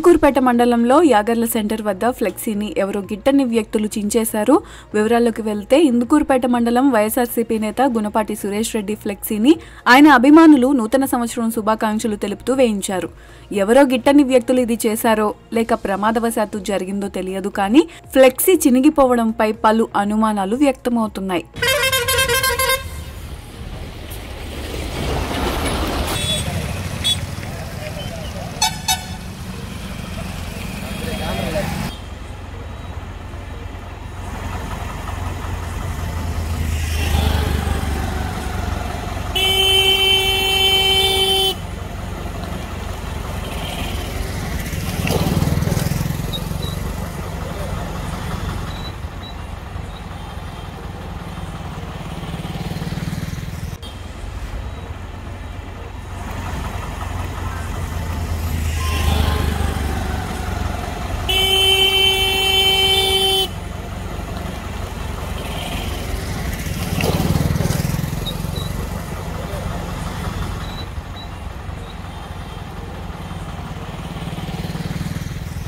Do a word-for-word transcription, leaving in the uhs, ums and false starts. ఇందుకూరుపేట మండలంలో యాగర్ల సెంటర్ వద్ద ఫ్లెక్సీని ఎవరో గిట్టని వ్యక్తులు చించేశారు. వివరాల్లోకి వెళ్తే ఇందుకూరుపేట మండలం వైఎస్ఆర్సీపీ నేత గునపాటి సురేష్ రెడ్డి ఫ్లెక్సీని ఆయన అభిమానులు నూతన సంవత్సరం శుభాకాంక్షలు తెలుపుతూ వేయించారు. ఎవరో గిట్టని వ్యక్తులు ఇది చేశారో లేక ప్రమాదవశాత్తు జరిగిందో తెలియదు, కానీ ఫ్లెక్సీ చినిగిపోవడంపై పలు అనుమానాలు వ్యక్తమవుతున్నాయి.